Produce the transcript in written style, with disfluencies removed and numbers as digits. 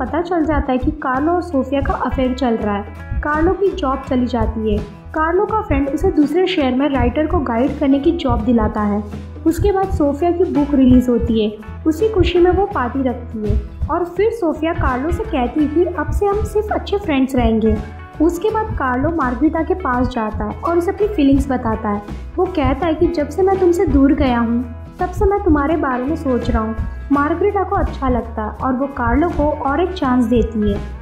हमें पता चल जाता है कि कार्लो और सोफिया का अफेयर चल रहा है। कार्लो की जॉब चली जाती है। कार्लो का फ्रेंड उसे दूसरे शहर में राइटर को गाइड करने की जॉब दिलाता है। उसके बाद सोफिया की बुक रिलीज़ होती है, उसी खुशी में वो पार्टी रखती है और फिर सोफिया कार्लो से कहती है कि अब से हम सिर्फ अच्छे फ्रेंड्स रहेंगे। उसके बाद कार्लो मार्गरीटा के पास जाता है और उसे अपनी फीलिंग्स बताता है। वो कहता है कि जब से मैं तुमसे दूर गया हूँ तब से मैं तुम्हारे बारे में सोच रहा हूँ। मार्गरीटा को अच्छा लगता है और वो कार्लो को और एक चांस देती है।